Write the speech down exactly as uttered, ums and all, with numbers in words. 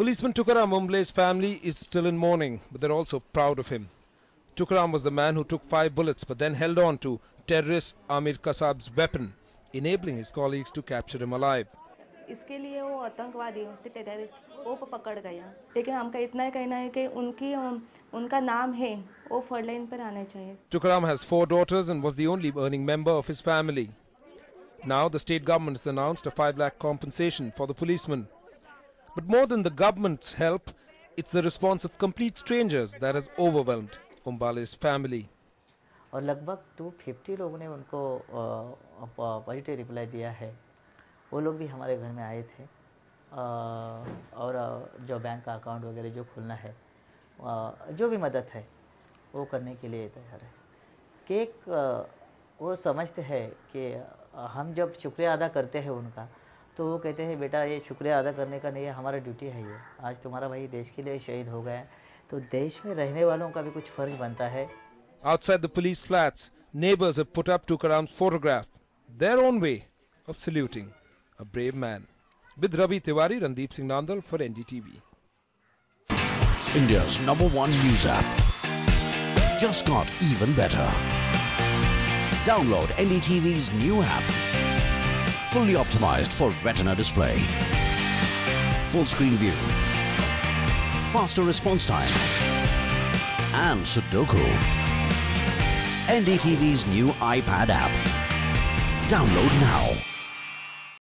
Policeman Tukaram Ombale's family is still in mourning, but they're also proud of him. Tukaram was the man who took five bullets but then held on to terrorist Amir Kasab's weapon, enabling his colleagues to capture him alive. इसके लिए वो आतंकवादी terrorist वो पकड़ गया, लेकिन हमका इतना ही कहना है कि उनकी उनका नाम है वो फ्रंट लाइन पर आना चाहिए. Tukaram has four daughters and was the only earning member of his family. Now the state government has announced a five lakh compensation for the policeman. But more than the government's help, it's the response of complete strangers that has overwhelmed Ombale's family. और लगभग two hundred fifty लोगों ने उनको positive reply दिया है. वो लोग भी हमारे घर में आए थे और जो बैंक का अकाउंट वगैरह जो खोलना है, जो भी मदद है वो करने के लिए तैयार है. केक वो समझते हैं कि हम जब शुक्रिया अदा करते हैं उनका, तो वो कहते हैं बेटा ये शुक्रिया अदा करने का नहीं है, हमारा ड्यूटी है ये. आज तुम्हारा भाई देश के लिए शहीद हो गया, तो देश में रहने वालों का भी कुछ फर्ज बनता है. Outside the police flats, neighbors have put up Tukaram's photograph, their own way of saluting a brave man. With Ravi Tiwari, Randeep Singh Nandar for N D T V. India's number one news app just got even better. Download N D T V's new app, fully optimized for retina display, full screen view, faster response time, and Sudoku. N D T V's new iPad app. Download now.